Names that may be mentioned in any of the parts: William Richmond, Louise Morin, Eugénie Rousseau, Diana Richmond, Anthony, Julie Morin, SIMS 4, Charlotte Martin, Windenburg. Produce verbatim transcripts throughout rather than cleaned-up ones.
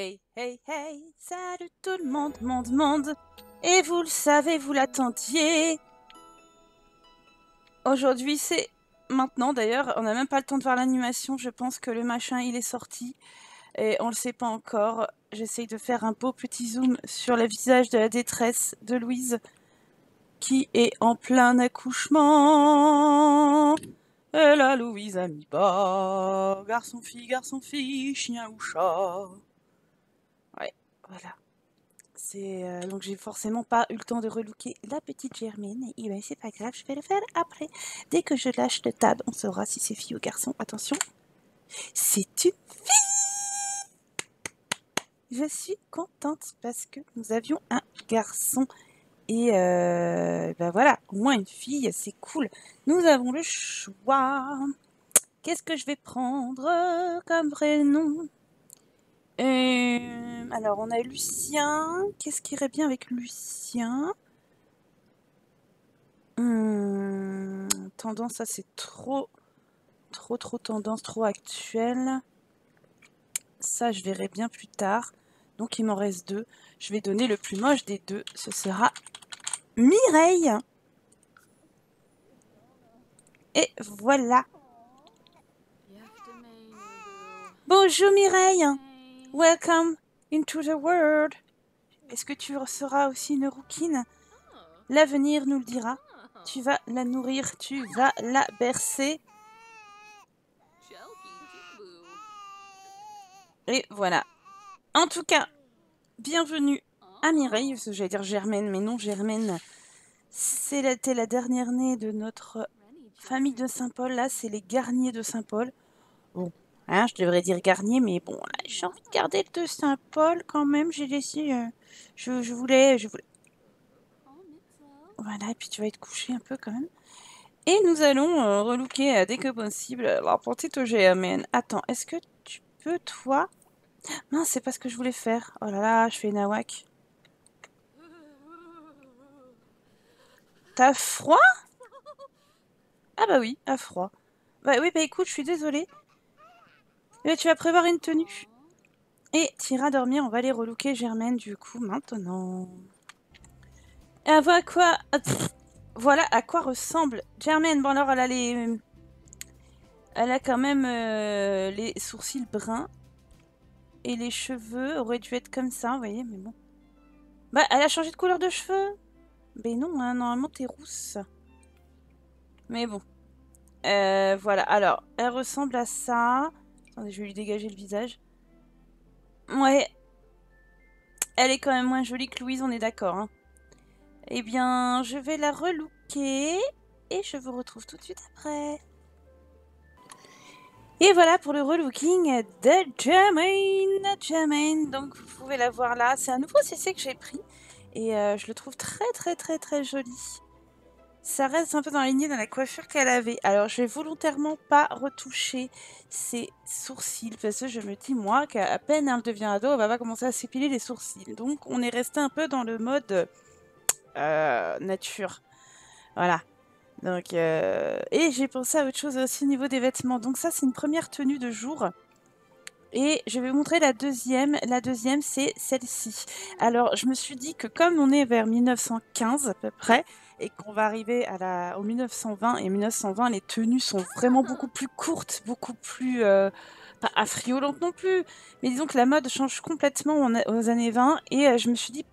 Hey, hey, hey, salut tout le monde, monde, monde. Et vous le savez, vous l'attendiez. Aujourd'hui, c'est maintenant d'ailleurs. On n'a même pas le temps de voir l'animation. Je pense que le machin, il est sorti. Et on le sait pas encore. J'essaye de faire un beau petit zoom sur le visage de la détresse de Louise, qui est en plein accouchement. Et là, Louise a mis bas. Garçon, fille, garçon, fille, chien ou chat. Ouais, voilà. C'est euh, donc j'ai forcément pas eu le temps de relooker la petite Germaine. Et ben c'est pas grave, je vais le faire après. Dès que je lâche le tab, on saura si c'est fille ou garçon. Attention, c'est une fille. Je suis contente parce que nous avions un garçon. Et euh, ben voilà, au moins une fille, c'est cool. Nous avons le choix. Qu'est-ce que je vais prendre comme prénom? Euh, alors, on a Lucien. Qu'est-ce qui irait bien avec Lucien? hum, Tendance, ça c'est trop, trop, trop tendance, trop actuelle. Ça, je verrai bien plus tard. Donc, il m'en reste deux. Je vais donner le plus moche des deux. Ce sera Mireille. Et voilà. Bonjour Mireille. Welcome into the world. Est-ce que tu seras aussi une rouquine? L'avenir nous le dira. Tu vas la nourrir, tu vas la bercer. Et voilà. En tout cas, bienvenue à Mireille, parce que j'allais dire Germaine, mais non, Germaine, c'était la, la dernière née de notre famille de Saint-Paul. Là, c'est les Garnier de Saint-Paul. Bon, hein, je devrais dire Garnier, mais bon, là, j'ai envie de garder le de Saint-Paul quand même. J'ai laissé, euh, je, je voulais, je voulais. Voilà, et puis tu vas être couché un peu quand même. Et nous allons euh, relooker euh, dès que possible. Alors, pour tes Germaine, attends, est-ce que tu peux, toi... Mince, c'est pas ce que je voulais faire. Oh là là, je fais une awak. T'as froid? Ah bah oui, à froid. Bah oui, bah écoute, je suis désolée. Mais tu vas prévoir une tenue. Et t'iras dormir, on va aller relooker Germaine du coup maintenant. Et à voir quoi... Pff, voilà à quoi ressemble Germaine. Bon alors, elle a les... Elle a quand même euh, les sourcils bruns. Et les cheveux auraient dû être comme ça, vous voyez, mais bon. Bah, elle a changé de couleur de cheveux. Mais non, hein, normalement, t'es rousse. Mais bon. Euh, voilà, alors, elle ressemble à ça. Attendez, je vais lui dégager le visage. Ouais. Elle est quand même moins jolie que Louise, on est d'accord. Hein. Eh bien, je vais la relooker. Et je vous retrouve tout de suite après. Et voilà pour le relooking de Germaine. Germaine, donc vous pouvez la voir là. C'est un nouveau C C que j'ai pris. Et euh, je le trouve très très très très joli. Ça reste un peu dans la lignée de la coiffure qu'elle avait. Alors je vais volontairement pas retoucher ses sourcils. Parce que je me dis, moi, qu'à peine elle devient ado, elle va pas commencer à s'épiler les sourcils. Donc on est resté un peu dans le mode euh, nature. Voilà. Donc, euh... et j'ai pensé à autre chose aussi au niveau des vêtements. Donc ça, c'est une première tenue de jour. Et je vais vous montrer la deuxième. La deuxième, c'est celle-ci. Alors, je me suis dit que comme on est vers mille neuf cent quinze à peu près, et qu'on va arriver à la... au mille neuf cent vingt, et mille neuf cent vingt, les tenues sont vraiment beaucoup plus courtes, beaucoup plus... Euh... pas affriolantes non plus. Mais disons que la mode change complètement aux années vingt. Et je me suis dit,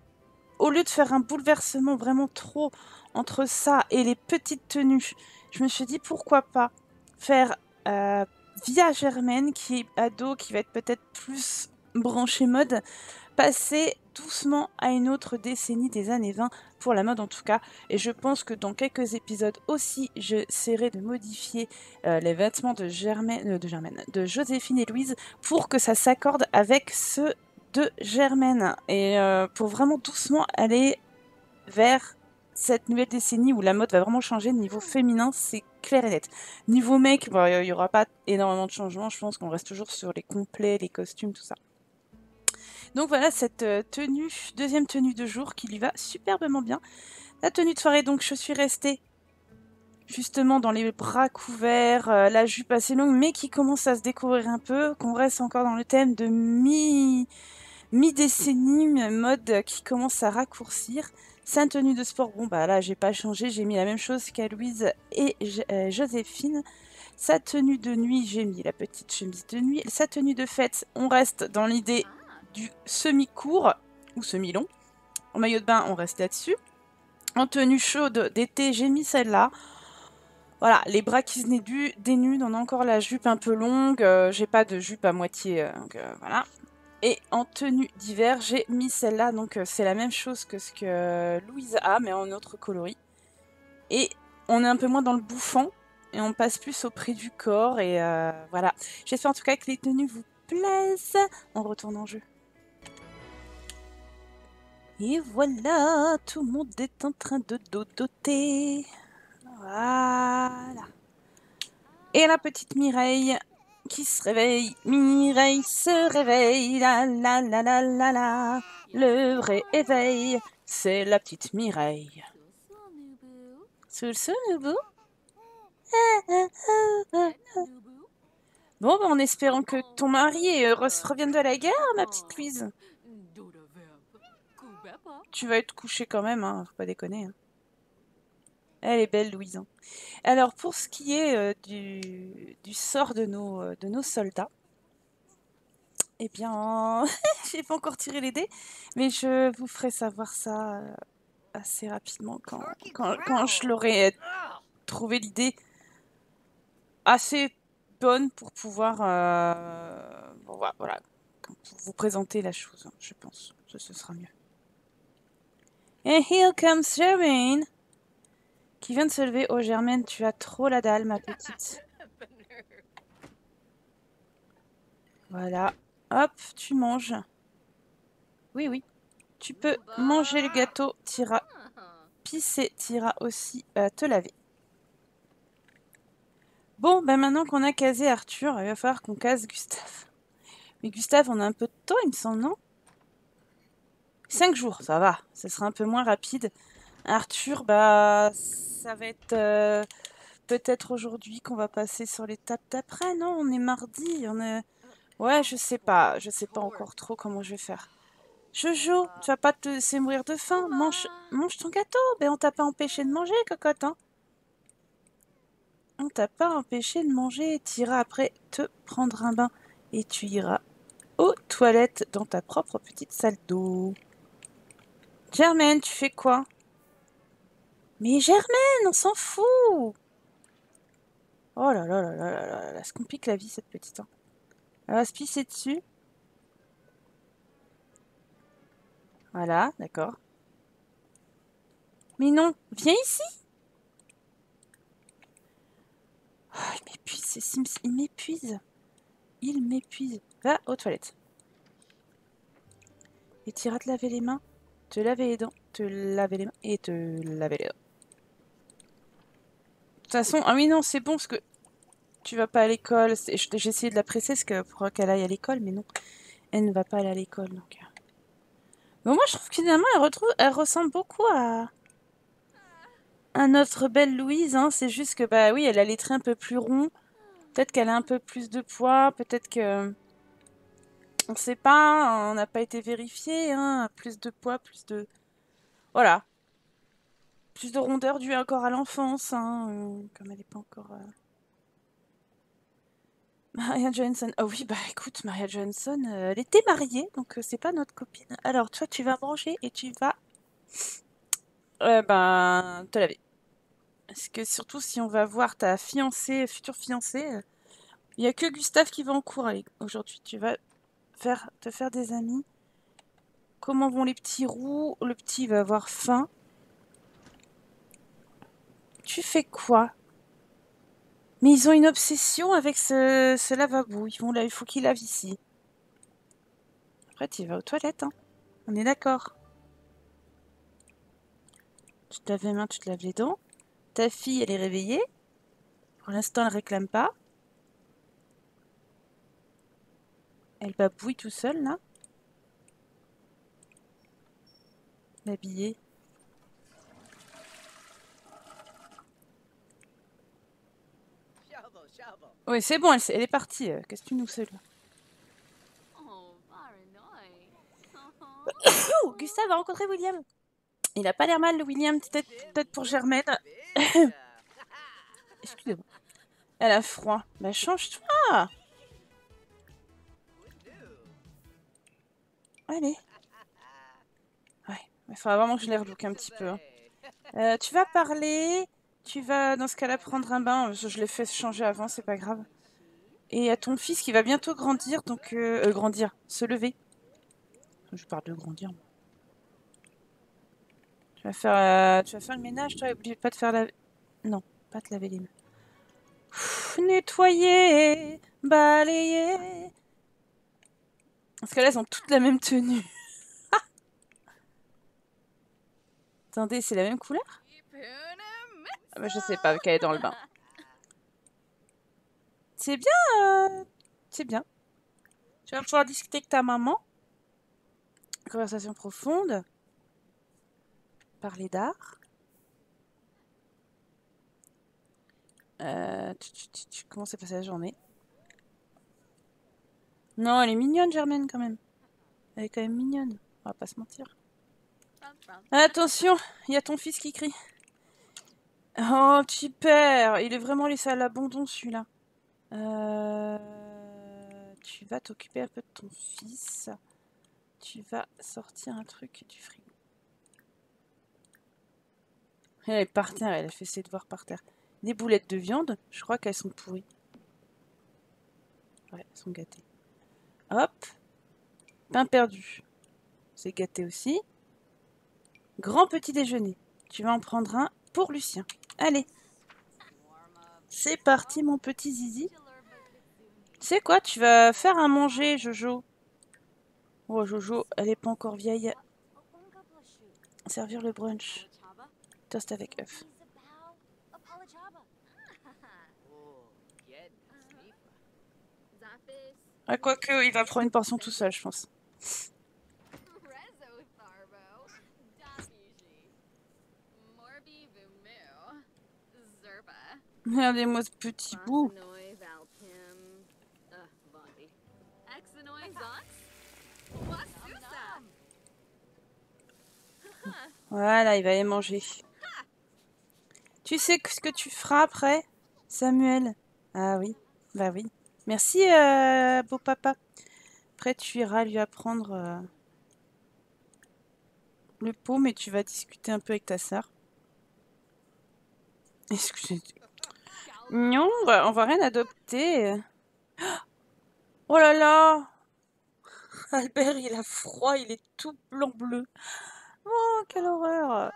au lieu de faire un bouleversement vraiment trop... entre ça et les petites tenues, je me suis dit pourquoi pas faire euh, via Germaine, qui est ado, qui va être peut-être plus branchée mode, passer doucement à une autre décennie des années vingt, pour la mode en tout cas. Et je pense que dans quelques épisodes aussi, j'essaierai de modifier euh, les vêtements de Germaine, euh, de Germaine, de Joséphine et Louise, pour que ça s'accorde avec ceux de Germaine. Et euh, pour vraiment doucement aller vers... cette nouvelle décennie où la mode va vraiment changer. Niveau féminin, c'est clair et net. Niveau mec, bon, il n'y aura pas énormément de changements. Je pense qu'on reste toujours sur les complets, les costumes, tout ça. Donc voilà cette tenue, deuxième tenue de jour qui lui va superbement bien. La tenue de soirée, donc je suis restée justement dans les bras couverts, euh, la jupe assez longue, mais qui commence à se découvrir un peu, qu'on reste encore dans le thème de mi... mi-décennie, mode qui commence à raccourcir. Sa tenue de sport, bon bah là j'ai pas changé, j'ai mis la même chose qu'à Louise et euh, Joséphine. Sa tenue de nuit, j'ai mis la petite chemise de nuit. Sa tenue de fête, on reste dans l'idée du semi-court ou semi-long. En maillot de bain, on reste là-dessus. En tenue chaude d'été, j'ai mis celle-là. Voilà, les bras qui se dénudent, on a encore la jupe un peu longue. Euh, j'ai pas de jupe à moitié, euh, donc euh, voilà. Et en tenue d'hiver, j'ai mis celle-là, donc euh, c'est la même chose que ce que euh, Louise a, mais en autre coloris. Et on est un peu moins dans le bouffant, et on passe plus au prix du corps, et euh, voilà. J'espère en tout cas que les tenues vous plaisent. On retourne en jeu. Et voilà, tout le monde est en train de dodoter. Voilà. Et la petite Mireille qui se réveille. Mireille se réveille. La la la la la la. Le vrai éveil, c'est la petite Mireille. Bon, bah, en espérant que ton mari revienne de la guerre, ma petite Louise. Tu vas être couchée quand même, hein, faut pas déconner. Hein. Elle est belle, Louise. Hein. Alors, pour ce qui est euh, du, du sort de nos, euh, de nos soldats, eh bien, j'ai pas encore tiré les dés, mais je vous ferai savoir ça euh, assez rapidement quand, quand, quand je l'aurai trouvé l'idée assez bonne pour pouvoir euh, bon, voilà, pour vous présenter la chose, hein, je pense. Ce, ce sera mieux. And here comes Germaine, qui vient de se lever. Oh Germaine, tu as trop la dalle, ma petite. Voilà. Hop, tu manges. Oui, oui. Tu peux manger le gâteau, t'iras pisser, t'iras aussi euh, te laver. Bon, ben maintenant qu'on a casé Arthur, il va falloir qu'on case Gustave. Mais Gustave, on a un peu de temps, il me semble, non ? Cinq jours, ça va, ça sera un peu moins rapide. Arthur, bah, ça va être euh, peut-être aujourd'hui qu'on va passer sur l'étape d'après. Non, on est mardi, on est... Ouais, je sais pas, je sais pas encore trop comment je vais faire. Jojo, tu vas pas te laisser mourir de faim, mange, mange ton gâteau. Ben, on t'a pas empêché de manger, cocotte, hein. On t'a pas empêché de manger, t'iras après te prendre un bain et tu iras aux toilettes dans ta propre petite salle d'eau. Germaine, tu fais quoi? Mais Germaine, on s'en fout. Oh là là là là là là là, ça complique la vie cette petite. Hein. Elle va se pisser dessus. Voilà, d'accord. Mais non, viens ici. Oh, il m'épuise, ces Sims, il m'épuise. Il m'épuise. Va aux toilettes. Et tu iras te laver les mains. Te laver les dents, te laver les mains et te laver les dents. De toute façon, ah oui non c'est bon parce que tu vas pas à l'école. J'ai essayé de la presser parce que pour qu'elle aille à l'école, mais non, elle ne va pas aller à l'école donc. Bon moi je trouve que finalement elle, retrouve, elle ressemble beaucoup à, à notre belle Louise. Hein. C'est juste que bah oui elle a les traits un peu plus ronds. Peut-être qu'elle a un peu plus de poids. Peut-être que on ne sait pas, on n'a pas été vérifié, hein. Plus de poids, plus de... Voilà. Plus de rondeur due encore à l'enfance, hein. Comme elle n'est pas encore... Euh... Maria Johnson, ah oh oui, bah écoute, Maria Johnson, euh, elle était mariée, donc euh, c'est pas notre copine. Alors, toi, tu vas manger et tu vas... Euh, ben, te laver. Parce que surtout, si on va voir ta fiancée, future fiancée, il euh, n'y a que Gustave qui va en cours aujourd'hui. Tu vas... Faire, te faire des amis. Comment vont les petits roux? Le petit va avoir faim. Tu fais quoi? Mais ils ont une obsession avec ce, ce lavabo. Ils vont là, il faut qu'ils lavent ici. Après, tu vas aux toilettes. Hein. On est d'accord. Tu te laves les mains, tu te laves les dents. Ta fille, elle est réveillée. Pour l'instant, elle ne réclame pas. Elle babouille tout seule, là. L'habiller. Oui, c'est bon, elle, elle est partie. Qu'est-ce que tu nous fais, là? Gustave a rencontré William. Il n'a pas l'air mal, le William, peut-être peut-être pour Germaine. Excusez-moi. Elle a froid. Bah change-toi. Allez. Ouais, il faudra vraiment que je les relook un petit peu. Hein. Euh, tu vas parler, tu vas dans ce cas-là prendre un bain. Je, je l'ai fait changer avant, c'est pas grave. Et à ton fils qui va bientôt grandir, donc euh, euh, grandir, se lever. Je parle de grandir. Tu vas faire, euh, tu vas faire le ménage, toi, et oublie pas de faire la... Non, pas te laver les mains. Ouf, nettoyer, balayer. Parce que là, elles ont toutes la même tenue. Attendez, c'est la même couleur? Ah bah, je sais pas, qu'elle est dans le bain. C'est bien, euh... c'est bien. Tu vas pouvoir discuter avec ta maman. Conversation profonde. Parler d'art. Euh, tu, tu, tu, tu, comment s'est passée la journée? Non, elle est mignonne, Germaine, quand même. Elle est quand même mignonne. On va pas se mentir. Attention, il y a ton fils qui crie. Oh, petit père, il est vraiment laissé à l'abandon, celui-là. Euh, tu vas t'occuper un peu de ton fils. Tu vas sortir un truc du frigo. Elle est par terre, elle a fait ses devoirs par terre. Des boulettes de viande, je crois qu'elles sont pourries. Ouais, elles sont gâtées. Hop. Pain perdu. C'est gâté aussi. Grand petit déjeuner. Tu vas en prendre un pour Lucien. Allez. C'est parti, mon petit zizi. Tu sais quoi, tu vas faire un manger, Jojo. Oh, Jojo, elle n'est pas encore vieille. Servir le brunch. Toast avec œuf. Ah, quoique, il va prendre une portion tout seul, je pense. Regardez-moi ce petit bout. Voilà, il va aller manger. Tu sais ce que tu feras après, Samuel? Ah oui, bah oui. Merci, euh, beau papa. Après, tu iras lui apprendre euh, le pot, mais tu vas discuter un peu avec ta sœur. Excusez. Non, on va rien adopter. Oh là là, Albert, il a froid, il est tout blanc-bleu. Oh, quelle horreur.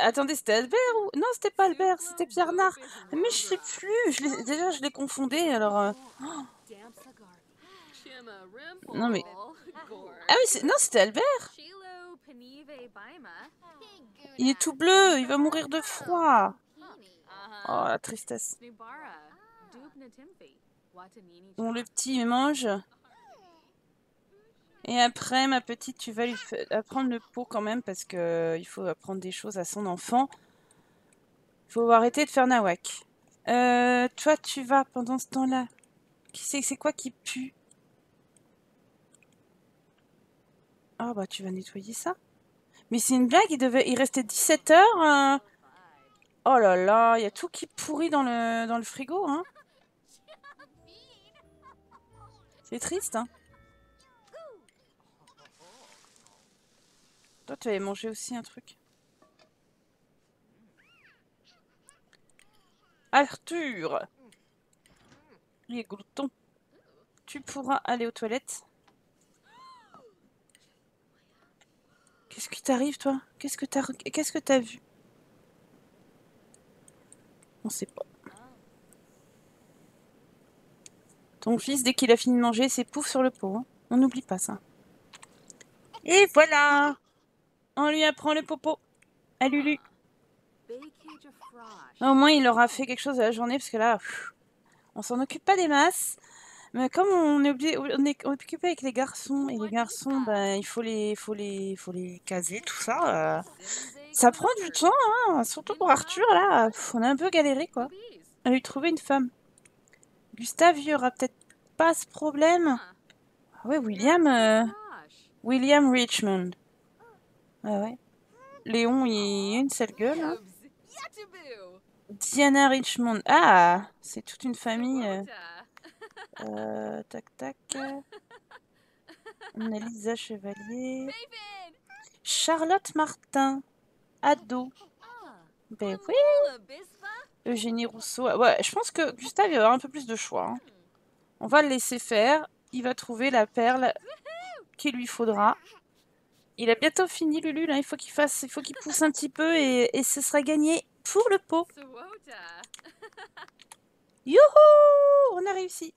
Attendez, c'était Albert ou... Non, c'était pas Albert, c'était Pierre Nard. Mais je sais plus, je déjà je l'ai confondé, alors... Euh... Oh. Non mais... Ah oui, non, c'était Albert. Il est tout bleu, il va mourir de froid. Oh, la tristesse. Bon, le petit, il mange. Et après, ma petite, tu vas lui apprendre le pot quand même, parce que il faut apprendre des choses à son enfant. Il faut arrêter de faire nawak. Euh, toi, tu vas, pendant ce temps-là... Qui c'est, c'est quoi qui pue? Ah bah, tu vas nettoyer ça. Mais c'est une blague, il devait, il restait dix-sept heures. Hein. Oh là là, il y a tout qui pourrit dans le, dans le frigo. Hein. C'est triste, hein. Toi, tu avais mangé aussi un truc. Arthur! Les gloutons. Tu pourras aller aux toilettes. Qu'est-ce qui t'arrive, toi? Qu'est-ce que t'as Qu'est-ce que t'as vu? On sait pas. Ton fils, dès qu'il a fini de manger, c'est pouf sur le pot. Hein. On n'oublie pas ça. Et voilà! On lui apprend le popo à Lulu. Au moins, il aura fait quelque chose de la journée, parce que là, pff, on s'en occupe pas des masses. Mais comme on est, obligé, on est occupé avec les garçons, et les garçons, bah, il faut les, faut, les, faut les caser, tout ça. Euh, ça prend du temps, hein, surtout pour Arthur, là. Pff, on a un peu galéré, quoi. À lui trouver une femme. Gustave, il n'y aura peut-être pas ce problème. Ah ouais, William... Euh... William Richmond. Ah ouais. Léon, il a une sale gueule. Hein. Diana Richmond. Ah, c'est toute une famille. Euh, tac, tac. On a Lisa Chevalier. Charlotte Martin. Ado. Ben oui. Eugénie Rousseau. Ouais, je pense que Gustave, il va avoir un peu plus de choix. Hein. On va le laisser faire. Il va trouver la perle qu'il lui faudra. Il a bientôt fini, Lulu. Là. Il faut qu'il fasse, il faut qu'il pousse un petit peu et, et ce sera gagné pour le pot. Youhou! On a réussi.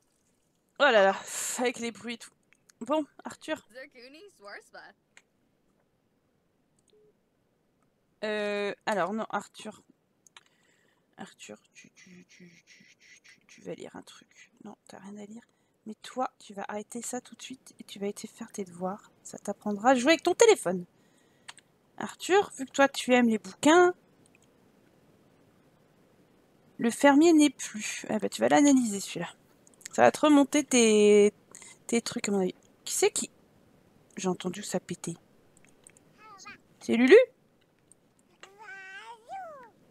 Oh là là, avec les bruits et tout. Bon, Arthur. Euh, alors, non, Arthur. Arthur, tu, tu, tu, tu, tu, tu vas lire un truc. Non, t'as rien à lire. Mais toi, tu vas arrêter ça tout de suite et tu vas aller faire tes devoirs. Ça t'apprendra à jouer avec ton téléphone. Arthur, vu que toi, tu aimes les bouquins... Le fermier n'est plus. Ah bah, tu vas l'analyser, celui-là. Ça va te remonter tes, tes trucs, à mon avis. Qui c'est qui... J'ai entendu que ça pétait. C'est Lulu?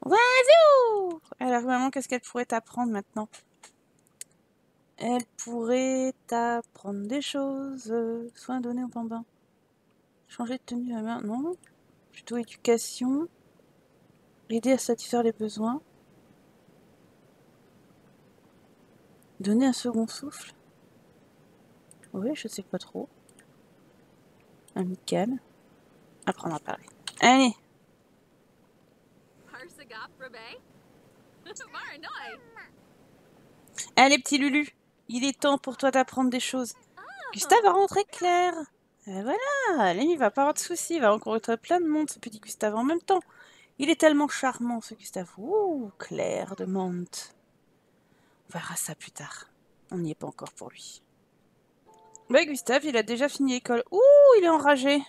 Wazou! Alors, maman, qu'est-ce qu'elle pourrait t'apprendre maintenant? Elle pourrait t'apprendre des choses. Soins donnés aux bambins. Changer de tenue à la main. Non. Plutôt éducation. Aider à satisfaire les besoins. Donner un second souffle. Oui, je sais pas trop. Amical. Apprendre à parler. Allez! Allez, petit Lulu, il est temps pour toi d'apprendre des choses. Gustave va rentrer clair. Et voilà, lui, il va pas avoir de soucis, il va rencontrer plein de monde, ce petit Gustave en même temps. Il est tellement charmant, ce Gustave. Ouh, Claire de Mantes. On verra ça plus tard. On n'y est pas encore pour lui. Ouais, Gustave, il a déjà fini l'école. Ouh, il est enragé.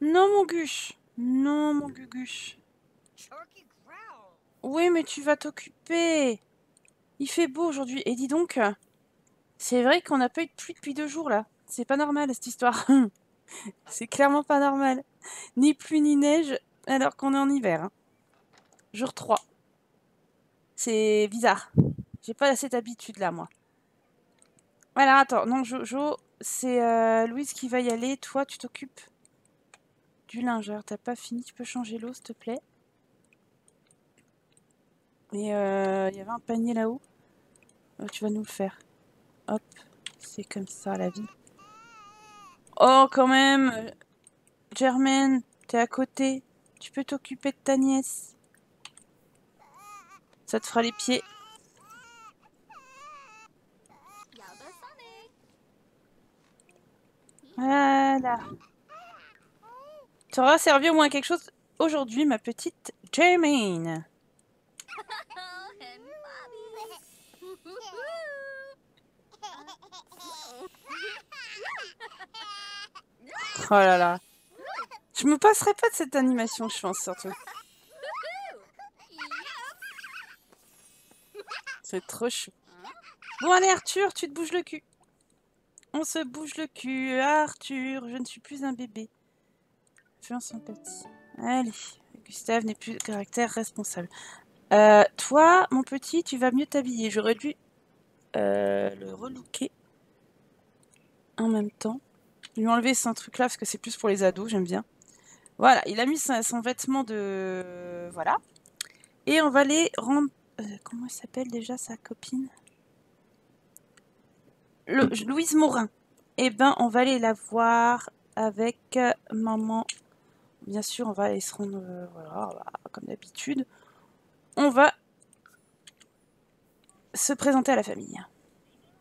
Non, mon Guche. Non, mon Guguche. Oui, mais tu vas t'occuper. Il fait beau aujourd'hui. Et dis donc, c'est vrai qu'on n'a pas eu de pluie depuis deux jours, là. C'est pas normal, cette histoire. C'est clairement pas normal. Ni pluie, ni neige, alors qu'on est en hiver. Hein. jour trois. C'est bizarre. J'ai pas cette habitude-là, moi. Alors, attends. Non, Jojo, c'est euh, Louise qui va y aller. Toi, tu t'occupes du linge. Alors, t'as pas fini. Tu peux changer l'eau, s'il te plaît. Mais euh, il y avait un panier là-haut. Oh, tu vas nous le faire. Hop, c'est comme ça la vie. Oh, quand même, Germaine, t'es à côté. Tu peux t'occuper de ta nièce. Ça te fera les pieds. Voilà. Tu auras servi au moins quelque chose aujourd'hui, ma petite Germaine. Oh là là. Je me passerai pas de cette animation, je pense, surtout. C'est trop chou. Bon, allez, Arthur, tu te bouges le cul. On se bouge le cul, Arthur. Je ne suis plus un bébé. Fais-en son petit. Allez, Gustave n'est plus de caractère responsable. Euh, toi, mon petit, tu vas mieux t'habiller. J'aurais dû euh, le relooker en même temps. Lui enlever ce truc là parce que c'est plus pour les ados, j'aime bien. Voilà, il a mis son, son vêtement de... Voilà. Et on va les rendre... Euh, comment elle s'appelle déjà sa copine le... Louise Morin. Eh ben, on va aller la voir avec euh, maman. Bien sûr, on va aller se rendre... Euh, voilà, voilà, comme d'habitude. On va se présenter à la famille.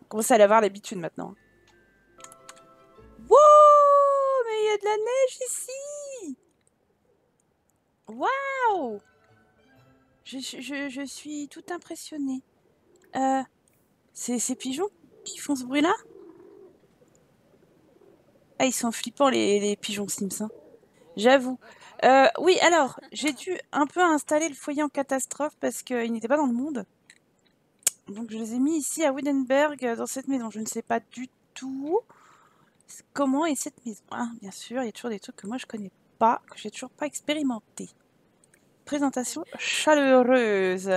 On commence à l'avoir l'habitude maintenant. Wow, mais il y a de la neige ici. Waouh, je, je, je suis tout impressionnée. Euh, C'est ces pigeons qui font ce bruit-là? Ah, ils sont flippants les, les pigeons Sims. Hein. J'avoue. Euh, oui, alors, j'ai dû un peu installer le foyer en catastrophe parce qu'il n'était pas dans le monde. Donc, je les ai mis ici à Windenburg, dans cette maison. Je ne sais pas du tout Comment est cette maison? Ah, bien sûr, il y a toujours des trucs que moi je connais pas, que j'ai toujours pas expérimenté. Présentation chaleureuse.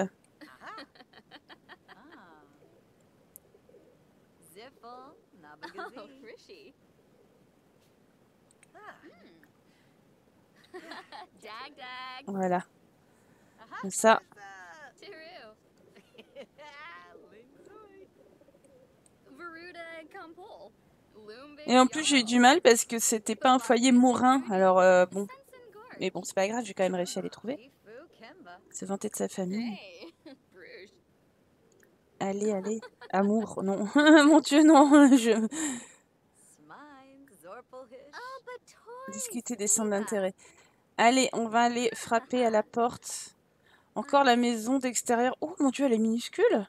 Voilà. Comme ça. Et en plus j'ai eu du mal parce que c'était pas un foyer Morin, alors euh, bon. Mais bon, c'est pas grave, j'ai quand même réussi à les trouver. Se vanter de sa famille. Allez, allez. Amour, non. Mon Dieu, non. Je... Discuter des centres d'intérêt. Allez, on va aller frapper à la porte. Encore la maison d'extérieur. Oh mon Dieu, elle est minuscule.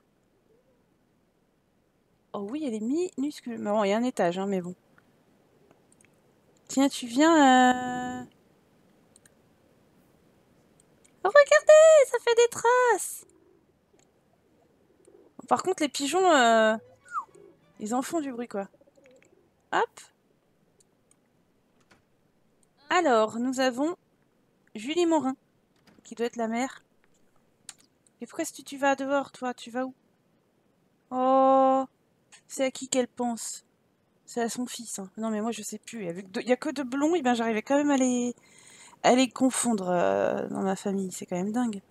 Oh oui, elle est minuscule. Mais bon, il y a un étage, hein, mais bon. Tiens, tu viens... Euh... Regardez, ça fait des traces. Par contre, les pigeons, euh... ils en font du bruit, quoi. Hop. Alors, nous avons Julie Morin, qui doit être la mère. Et pourquoi est-ce que tu vas dehors, toi? Tu vas où? Oh, c'est à qui qu'elle pense? C'est à son fils. Hein. Non, mais moi, je sais plus. Il n'y a que deux blonds, et ben, j'arrivais quand même à les, à les confondre euh, dans ma famille. C'est quand même dingue.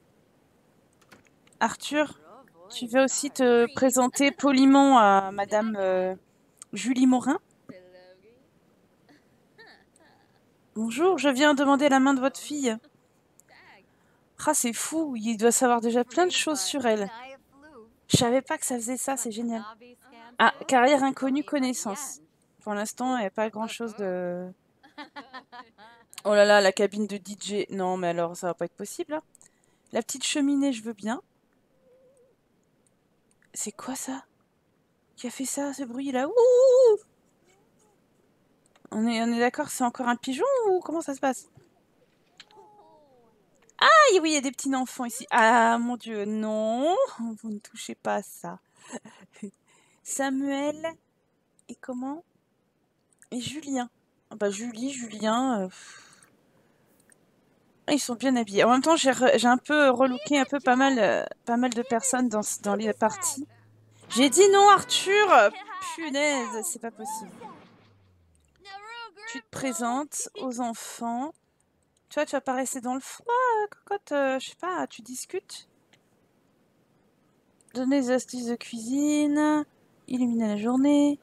Arthur, tu vas aussi te présenter poliment à Madame euh, Julie Morin. Bonjour, je viens demander la main de votre fille. Ah, c'est fou, il doit savoir déjà plein de choses sur elle. Je savais pas que ça faisait ça, c'est génial. Ah, carrière inconnue, connaissance. Pour l'instant, il n'y a pas grand-chose de... Oh là là, la cabine de D J. Non, mais alors, ça va pas être possible, là. La petite cheminée, je veux bien. C'est quoi ça? Qui a fait ça, ce bruit-là? Ouh! On est, on est d'accord, c'est encore un pigeon ou comment ça se passe? Ah, oui, il y a des petits enfants ici. Ah, mon Dieu, non. Vous ne touchez pas à ça. Samuel et comment? Et Julien. Ah bah, Julie, Julien. Euh... Ils sont bien habillés. En même temps, j'ai un peu relooké un peu pas mal, euh, pas mal de personnes dans, dans les parties. J'ai dit non, Arthur. Punaise, c'est pas possible. Tu te présentes aux enfants. Tu vois, tu vas pas rester dans le froid, cocotte. Euh, je sais pas, tu discutes. Donner des astuces de cuisine. Illuminer la journée.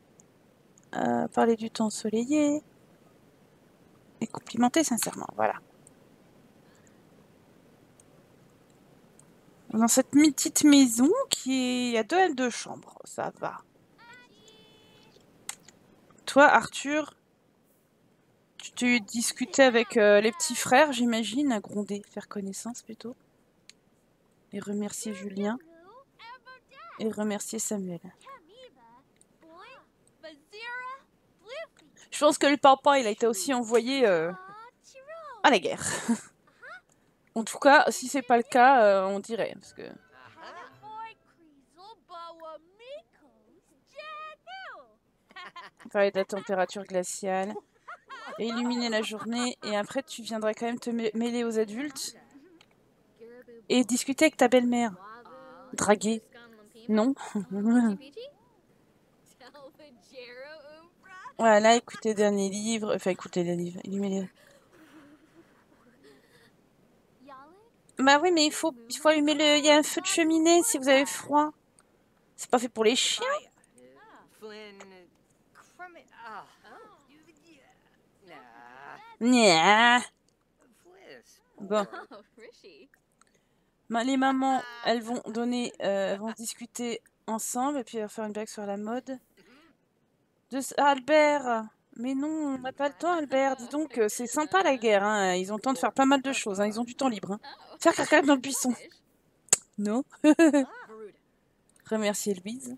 Euh, parler du temps ensoleillé. Et complimenter sincèrement, voilà. Dans cette petite maison qui est... Il y a deux deux chambres, ça va. Toi, Arthur... Tu discutais avec euh, les petits frères, j'imagine, à gronder, faire connaissance plutôt. Et remercier Julien. Et remercier Samuel. Je pense que le papa, il a été aussi envoyé euh, à la guerre. En tout cas, si c'est pas le cas, euh, on dirait. Parce que... Parler de la température glaciale. Et illuminer la journée, et après tu viendras quand même te mêler aux adultes et discuter avec ta belle-mère. Draguer. Non. Voilà, écouter les derniers livres. Enfin, écouter les derniers livres. Illuminer. Bah oui, mais il faut, il faut allumer le... Il y a un feu de cheminée si vous avez froid. C'est pas fait pour les chiens. Nya. Bon. Bah, les mamans, elles vont donner, euh, elles vont discuter ensemble et puis elles vont faire une blague sur la mode. De... Ah, Albert, mais non, on n'a pas le temps, Albert. Dis donc, c'est sympa la guerre. Hein. Ils ont le temps de faire pas mal de choses. Hein. Ils ont du temps libre. Hein. Faire caca dans le buisson. Non. Remercier Louise.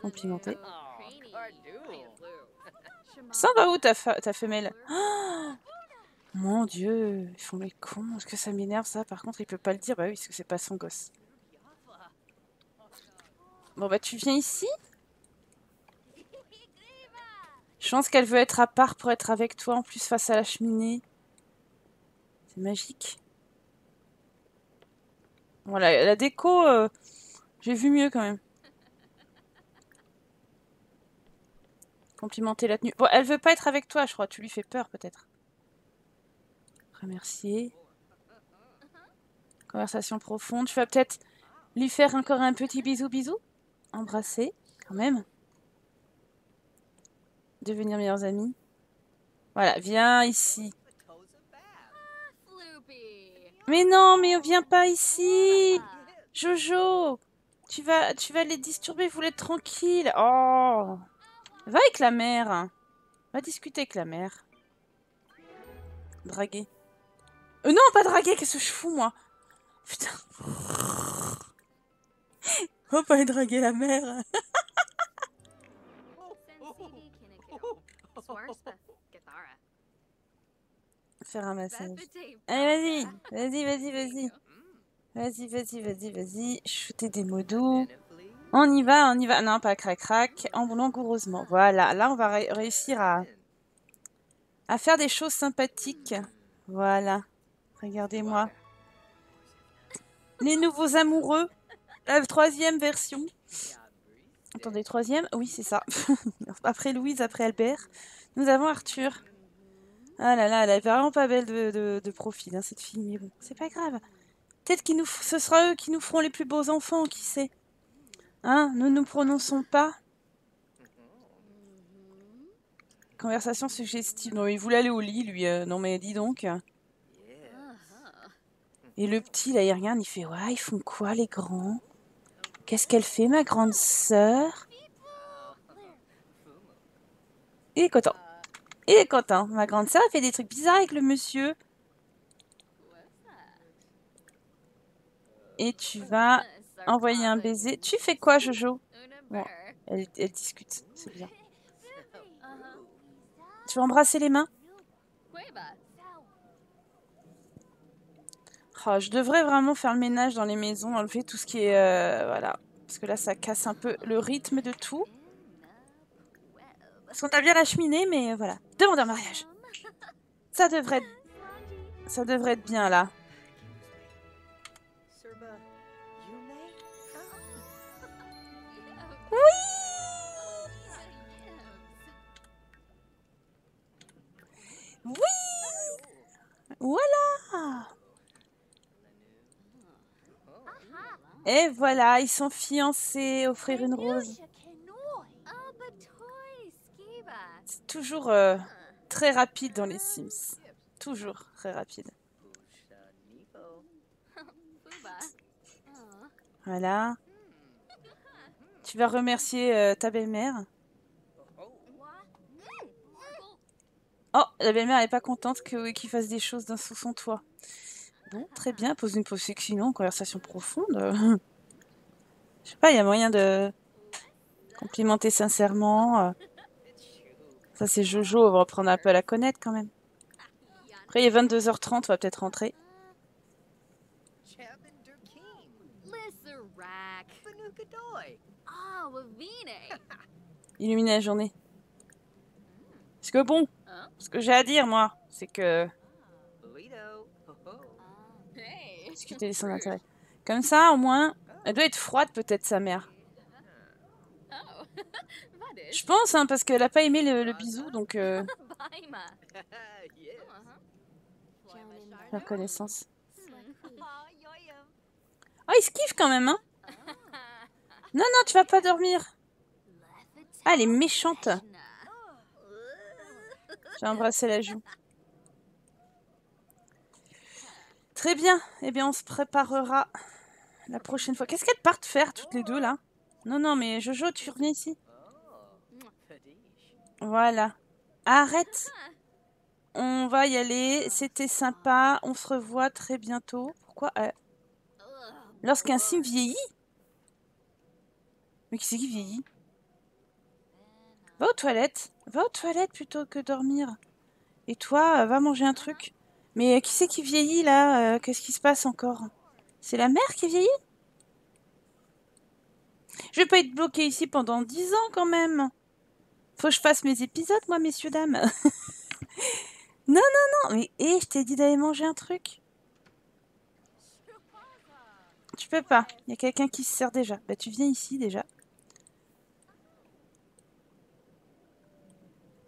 Complimenté. Ça va où ta, ta femelle? Oh mon Dieu, ils font les cons. Est-ce que ça m'énerve ça? Par contre, il peut pas le dire. Bah oui, parce que c'est pas son gosse. Bon bah tu viens ici. Je pense qu'elle veut être à part pour être avec toi en plus face à la cheminée. C'est magique. Voilà, la déco, euh, j'ai vu mieux quand même. Complimenter la tenue. Bon, elle veut pas être avec toi, je crois. Tu lui fais peur peut-être. Remercier. Conversation profonde. Tu vas peut-être lui faire encore un petit bisou bisou. Embrasser, quand même. Devenir meilleurs amis. Voilà, viens ici. Mais non, mais viens pas ici. Jojo, tu vas, tu vas les disturber, vous l'êtes tranquille. Oh, va avec la mère. Va discuter avec la mère. Draguer. Euh, non, pas draguer, qu'est-ce que je fous, moi? Putain. Oh, pas aller draguer la mère. Faire un massage. Allez, vas-y, vas-y, vas-y, vas-y. Vas-y, vas-y, vas-y, vas-y. Shooter des mots doux. On y va, on y va. Non, pas crac, crac. Langoureusement. Voilà, là, on va ré réussir à... à faire des choses sympathiques. Voilà. Regardez-moi. Les nouveaux amoureux. La troisième version. Attendez, troisième. Oui, c'est ça. Après Louise, après Albert. Nous avons Arthur. Ah là là, elle est vraiment pas belle de, de, de profil, hein, cette fille, mais bon, c'est pas grave. Peut-être que ce sera eux qui nous feront les plus beaux enfants, qui sait. Hein, nous ne nous prononçons pas. Conversation suggestive. Non, il voulait aller au lit, lui. Euh, non, mais dis donc. Et le petit, là, il regarde, il fait, ouais, ils font quoi, les grands? Qu'est-ce qu'elle fait, ma grande sœur? Il est content. Il est content. Ma grande sœur fait des trucs bizarres avec le monsieur. Et tu vas envoyer un baiser. Tu fais quoi, Jojo? Bon, elle, elle discute. C'est bien. Tu vas embrasser les mains? Oh, je devrais vraiment faire le ménage dans les maisons, enlever tout ce qui est... Euh, voilà. Parce que là, ça casse un peu le rythme de tout. Parce qu'on a bien la cheminée, mais voilà. Demande en mariage. Ça devrait être... Ça devrait être bien, là. Oui! Oui! Voilà! Et voilà, ils sont fiancés. Offrir une rose. C'est toujours euh, très rapide dans les Sims. Toujours très rapide. Voilà. Tu vas remercier euh, ta belle-mère. Oh, la belle-mère n'est pas contente qu'il qu'il fasse des choses dans, sous son toit. Bon, très bien. Pose une pause sinon, conversation profonde. Je sais pas, il y a moyen de complimenter sincèrement. Ça, c'est Jojo, on va reprendre un peu à la connaître quand même. Après, il est vingt-deux heures trente, on va peut-être rentrer. Illuminer la journée. Parce que bon, ce que j'ai à dire, moi, c'est que... Discuter son intérêt. Comme ça, au moins, elle doit être froide peut-être, sa mère. Je pense, hein, parce qu'elle a pas aimé le, le bisou, donc... Euh... Faire connaissance. Oh, il se kiffe quand même, hein. Non, non, tu vas pas dormir. Ah, elle est méchante. J'ai embrassé la joue. Très bien, eh bien on se préparera la prochaine fois. Qu'est-ce qu'elles partent faire toutes les deux là? Non, non, mais Jojo, tu reviens ici. Voilà. Arrête. On va y aller, c'était sympa, on se revoit très bientôt. Pourquoi euh... Lorsqu'un sim vieillit? Mais qui c'est qui vieillit? Va aux toilettes. Va aux toilettes plutôt que dormir. Et toi, va manger un truc. Mais qui c'est qui vieillit, là? Qu'est-ce qui se passe encore? C'est la mère qui vieillit? Je vais pas être bloquée ici pendant dix ans quand même. Faut que je fasse mes épisodes, moi, messieurs, dames. Non, non, non. Mais hé, je t'ai dit d'aller manger un truc. Tu peux pas. Il y a quelqu'un qui se sert déjà. Bah, tu viens ici déjà.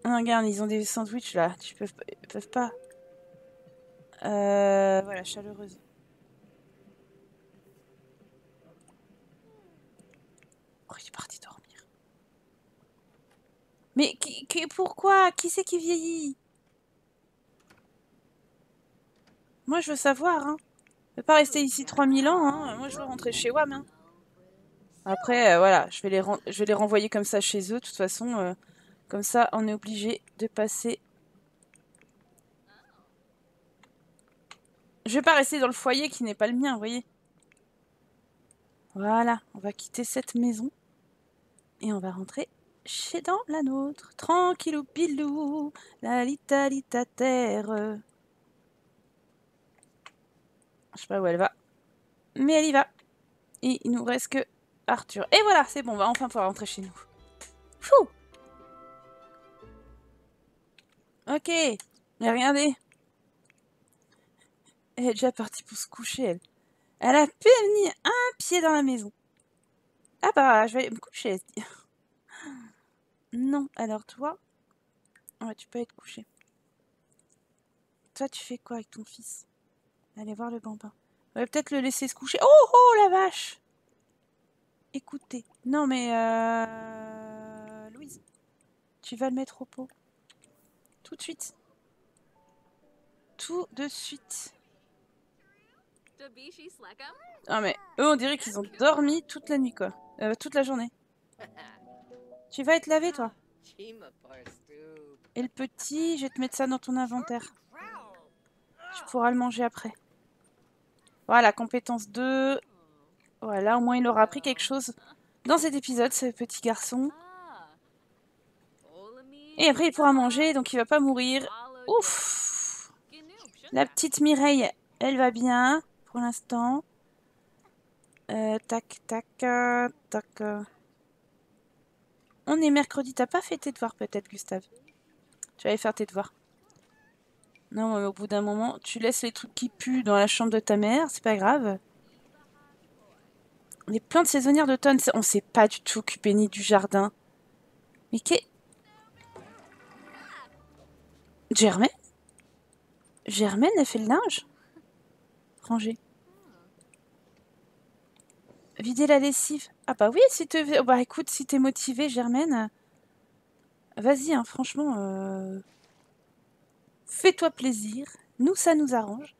Ah, regarde, ils ont des sandwichs là. Tu peux, ils peuvent pas. Euh, voilà, chaleureuse. Oh, il est parti dormir. Mais qui, qui, pourquoi? Qui c'est qui vieillit? Moi, je veux savoir, hein. Je ne vais pas rester ici trois mille ans, hein. Moi, je veux rentrer chez W A M, hein. Après, euh, voilà, je vais, les je vais les renvoyer comme ça chez eux. De toute façon, euh, comme ça, on est obligé de passer... Je vais pas rester dans le foyer qui n'est pas le mien, vous voyez. Voilà, on va quitter cette maison. Et on va rentrer chez dans la nôtre. Tranquillou pilou, la litalita terre. Je sais pas où elle va. Mais elle y va. Et il nous reste que Arthur. Et voilà, c'est bon, on va enfin pouvoir rentrer chez nous. Fou. Ok, mais regardez. Elle est déjà partie pour se coucher, elle. Elle a pu venir un pied dans la maison. Ah bah, je vais me coucher. Non, alors toi... Ouais, tu peux être couché. Toi, tu fais quoi avec ton fils? Allez voir le bambin. On va peut-être le laisser se coucher. Oh, oh, la vache! Écoutez. Non, mais... Euh... Louise, tu vas le mettre au pot. Tout de suite. Tout de suite. Ah mais eux on dirait qu'ils ont dormi toute la nuit quoi, euh, toute la journée. Tu vas être lavé toi. Et le petit, je vais te mettre ça dans ton inventaire. Tu pourras le manger après. Voilà, compétence deux. Voilà, au moins il aura appris quelque chose dans cet épisode, ce petit garçon. Et après il pourra manger, donc il va pas mourir. Ouf! La petite Mireille, elle va bien. Pour l'instant, euh, tac, tac, euh, tac. Euh. On est mercredi, t'as pas fait tes devoirs peut-être, Gustave? Tu vas aller faire tes devoirs. Non, mais au bout d'un moment, tu laisses les trucs qui puent dans la chambre de ta mère, c'est pas grave. Les plantes saisonnières d'automne, on s'est pas du tout occupé ni du jardin. Mais qu'est... Germaine? Germaine a fait le linge? Ranger. Vider la lessive. Ah bah oui, si te... bah écoute, si t'es motivée, Germaine, vas-y, hein, franchement, euh... fais-toi plaisir. Nous, ça nous arrange.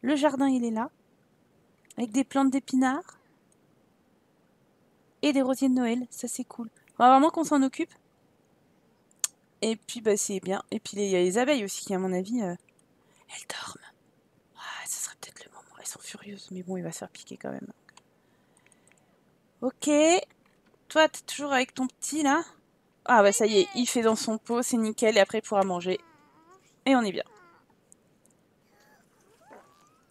Le jardin, il est là, avec des plantes d'épinards et des rosiers de Noël. Ça, c'est cool. On va vraiment qu'on s'en occupe. Et puis, bah c'est bien. Et puis, il y a les abeilles aussi qui, à mon avis, euh... elles dorment. Ah, ce serait peut-être le moment. Elles sont furieuses, mais bon, il va se faire piquer quand même. Ok. Toi, t'es toujours avec ton petit, là? Ah, bah ça y est, il fait dans son pot, c'est nickel, et après, il pourra manger. Et on est bien.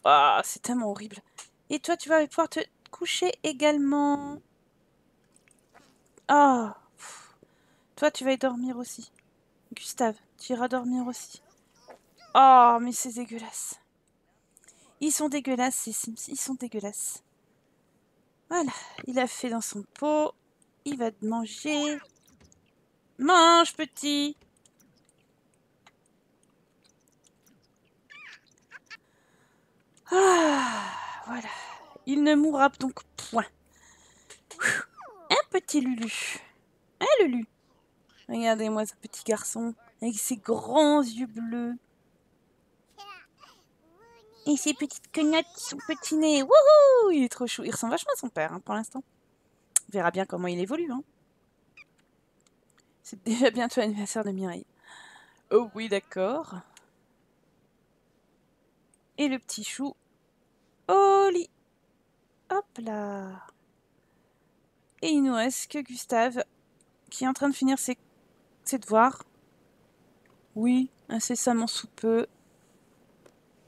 Ah, c'est tellement horrible. Et toi, tu vas pouvoir te coucher également. Ah. Pff. Toi, tu vas y dormir aussi. Gustave, tu iras dormir aussi. Oh, mais c'est dégueulasse. Ils sont dégueulasses, ces Sims. Ils sont dégueulasses. Voilà. Il a fait dans son pot. Il va te manger. Mange, petit. Ah, voilà. Il ne mourra donc point. Un petit Lulu. Hein, Lulu? Regardez-moi ce petit garçon. Avec ses grands yeux bleus. Et ses petites cognottes, son petit nez. Wouhou! Il est trop chou. Il ressemble vachement à son père, hein, pour l'instant. On verra bien comment il évolue. Hein. C'est déjà bientôt l'anniversaire de Mireille. Oh oui, d'accord. Et le petit chou. Au lit. Hop là. Et il nous reste que Gustave, qui est en train de finir ses, ses devoirs. Oui, incessamment sous peu.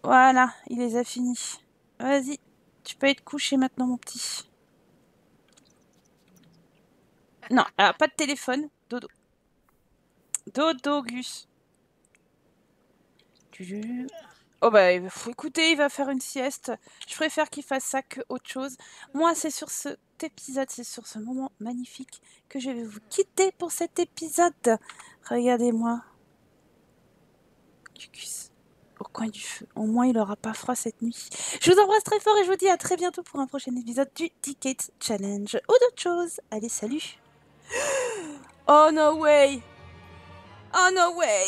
Voilà, il les a finis. Vas-y, tu peux être couché maintenant, mon petit. Non, alors pas de téléphone. Dodo. Dodo Gus. Oh bah écoutez, il va faire une sieste. Je préfère qu'il fasse ça que autre chose. Moi, c'est sur cet épisode, c'est sur ce moment magnifique que je vais vous quitter pour cet épisode. Regardez-moi. Cucus, au coin du feu. Au moins, il n'aura pas froid cette nuit. Je vous embrasse très fort et je vous dis à très bientôt pour un prochain épisode du Ticket Challenge ou d'autres choses. Allez, salut. Oh no way. Oh no way.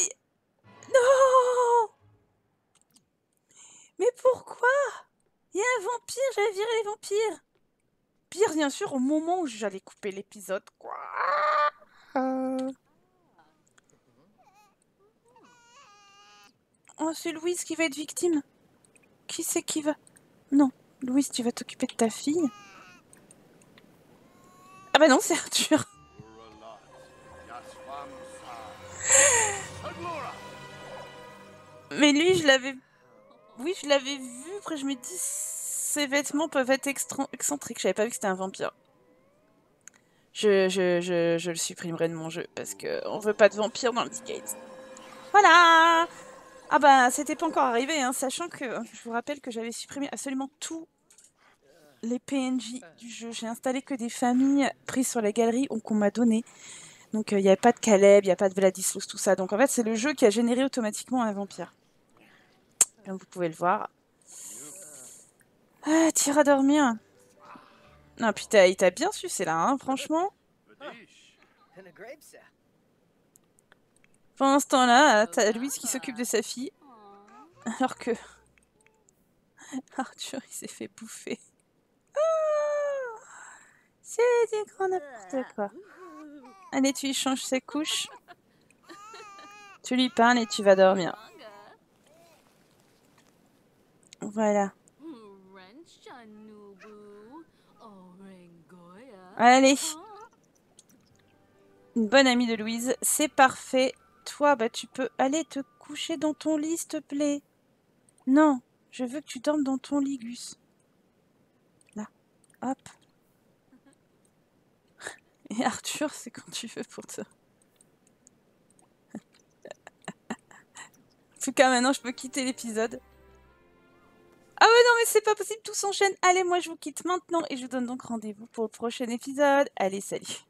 Non. Mais pourquoi? Il y a un vampire, j'avais viré les vampires. Pire, bien sûr, au moment où j'allais couper l'épisode, quoi. Euh... Oh, c'est Louise qui va être victime. Qui c'est qui va... Non, Louise, tu vas t'occuper de ta fille. Ah bah non, c'est Arthur. Mais lui, je l'avais... Oui, je l'avais vu, après je me dis, ses vêtements peuvent être excentriques, j'avais pas vu que c'était un vampire. Je, je, je, je le supprimerai de mon jeu, parce qu'on veut pas de vampire dans le Ticket. Voilà. Ah bah, c'était pas encore arrivé, hein, sachant que je vous rappelle que j'avais supprimé absolument tous les P N J du jeu. J'ai installé que des familles prises sur la galerie qu'on m'a donné. Donc il euh, n'y avait pas de Caleb, il n'y a pas de Vladislaus, tout ça. Donc en fait, c'est le jeu qui a généré automatiquement un vampire. Comme vous pouvez le voir. Ah, t'iras dormir. Non, putain, il t'a bien sucé là, hein, franchement. Pendant ce temps-là, t'as Louise qui s'occupe de sa fille. Alors que... Arthur, il s'est fait bouffer. Oh, c'est du grand n'importe quoi. Allez, tu lui changes ses couches. Tu lui parles et tu vas dormir. Voilà. Allez. Une bonne amie de Louise, c'est parfait. Toi, bah tu peux aller te coucher dans ton lit, s'il te plaît. Non, je veux que tu dormes dans ton lit, Gus. Là, hop. Et Arthur, c'est quand tu veux pour toi. En tout cas, maintenant, je peux quitter l'épisode. Ah ouais, non, mais c'est pas possible, tout s'enchaîne. Allez, moi, je vous quitte maintenant et je vous donne donc rendez-vous pour le prochain épisode. Allez, salut.